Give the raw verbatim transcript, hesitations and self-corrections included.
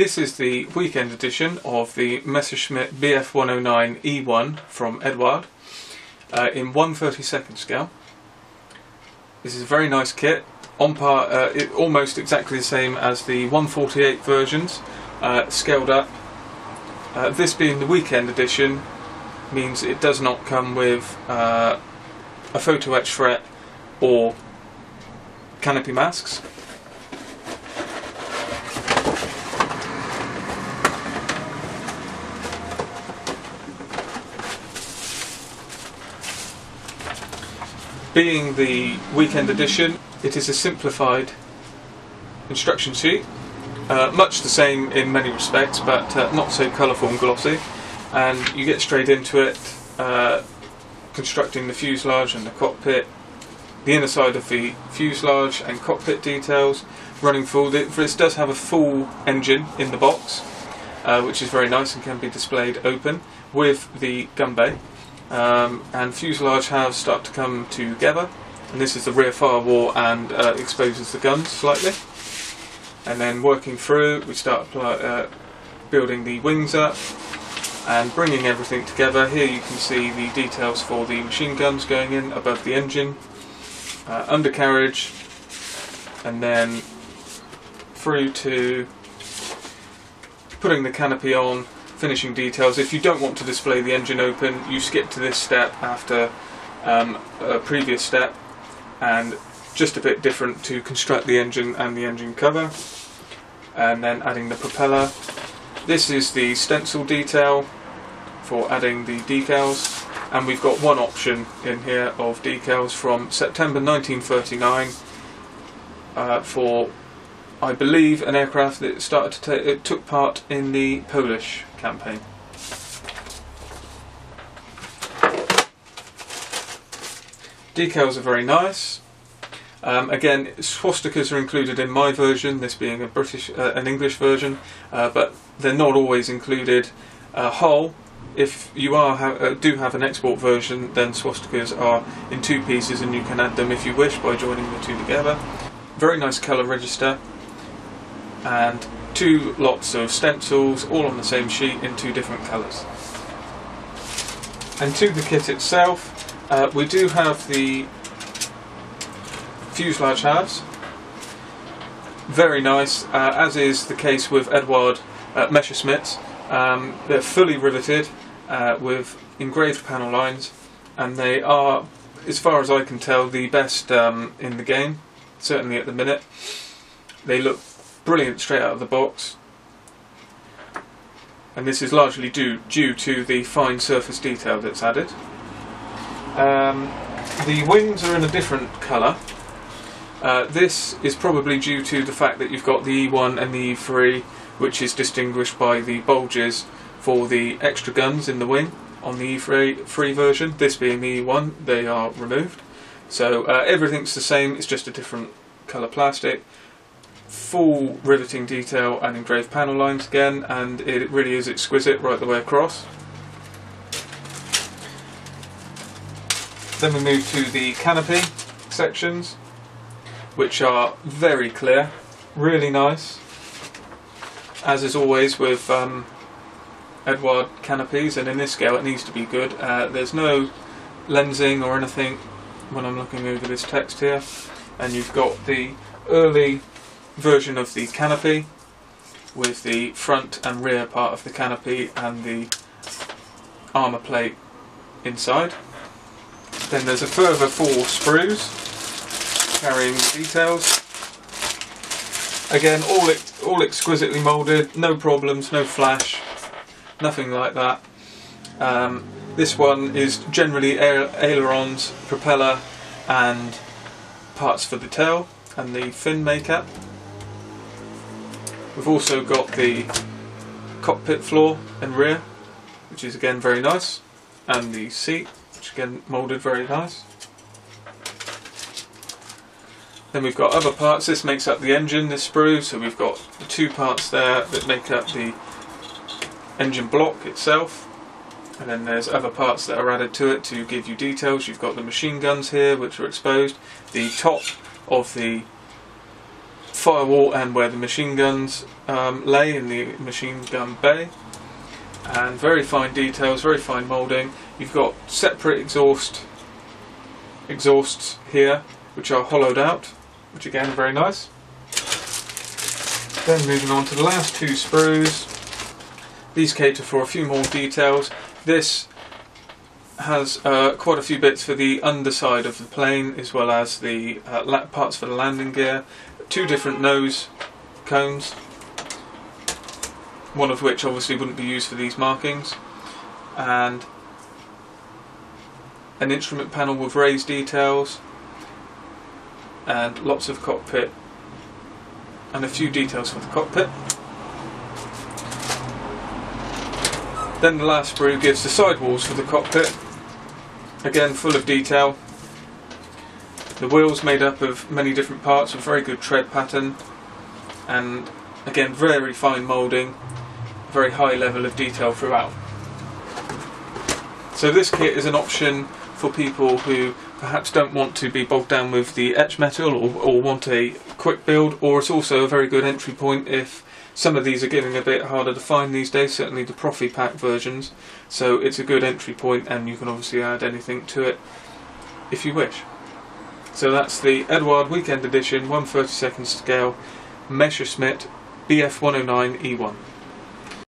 This is the weekend edition of the Messerschmitt Bf one oh nine E one from Eduard uh, in one thirty-second scale. This is a very nice kit, on par, uh, it, almost exactly the same as the one forty-eight versions, uh, scaled up. Uh, this being the weekend edition means it does not come with uh, a photo etch fret or canopy masks. Being the weekend edition, it is a simplified instruction sheet, uh, much the same in many respects, but uh, not so colourful and glossy, and you get straight into it, uh, constructing the fuselage and the cockpit, the inner side of the fuselage and cockpit details, running full. This does have a full engine in the box, uh, which is very nice and can be displayed open with the gun bay. Um, and fuselage halves start to come together, and this is the rear firewall and uh, exposes the guns slightly. And then working through, we start uh, building the wings up and bringing everything together. Here you can see the details for the machine guns going in above the engine, uh, undercarriage, and then through to putting the canopy on. Finishing details. If you don't want to display the engine open, you skip to this step after um, a previous step, and just a bit different to construct the engine and the engine cover, and then adding the propeller. This is the stencil detail for adding the decals, and we've got one option in here of decals from September nineteen thirty-nine uh, for, I believe, an aircraft that started to take, it took part in the Polish campaign. Decals are very nice. Um, again, swastikas are included in my version, this being a British, uh, an English version, uh, but they're not always included. Uh, hull, if you are ha uh, do have an export version, then swastikas are in two pieces, and you can add them if you wish by joining the two together. Very nice colour register, and two lots of stencils, all on the same sheet in two different colours. And to the kit itself, uh, we do have the fuselage halves, very nice, uh, as is the case with Eduard uh, Messerschmitt's. Um, they're fully riveted uh, with engraved panel lines, and they are, as far as I can tell, the best um, in the game, certainly at the minute. They look brilliant straight out of the box, and this is largely due due to the fine surface detail that's added. Um, the wings are in a different colour. Uh, this is probably due to the fact that you've got the E one and the E three, which is distinguished by the bulges for the extra guns in the wing on the E three version. This being the E one, they are removed. So uh, everything's the same, it's just a different colour plastic. Full riveting detail and engraved panel lines again, and it really is exquisite right the way across. Then we move to the canopy sections, which are very clear, really nice, as is always with um, Eduard canopies, and in this scale it needs to be good. Uh, there's no lensing or anything when I'm looking over this text here, and you've got the early version of the canopy with the front and rear part of the canopy and the armour plate inside. Then there's a further four sprues carrying the details. Again, all, ex all exquisitely moulded, no problems, no flash, nothing like that. Um, this one is generally ail ailerons, propeller and parts for the tail and the fin makeup. We've also got the cockpit floor and rear, which is again very nice, and the seat, which again moulded very nice. Then we've got other parts. This makes up the engine, this sprue, so we've got the two parts there that make up the engine block itself, and then there's other parts that are added to it to give you details. You've got the machine guns here, which are exposed, the top of the firewall and where the machine guns um, lay in the machine gun bay, and very fine details, very fine moulding. You've got separate exhaust exhausts here which are hollowed out, which again very nice. Then moving on to the last two sprues, these cater for a few more details. This has uh, quite a few bits for the underside of the plane, as well as the uh, parts for the landing gear. Two different nose cones, one of which obviously wouldn't be used for these markings, and an instrument panel with raised details, and lots of cockpit and a few details for the cockpit. Then the last sprue gives the sidewalls for the cockpit, again full of detail. The wheels made up of many different parts with very good tread pattern, and again very fine moulding, very high level of detail throughout. So this kit is an option for people who perhaps don't want to be bogged down with the etch metal, or, or want a quick build, or it's also a very good entry point if some of these are getting a bit harder to find these days, certainly the ProfiPak versions, so it's a good entry point and you can obviously add anything to it if you wish. So that's the Eduard Weekend Edition one thirty-second scale Messerschmitt B F one oh nine E one.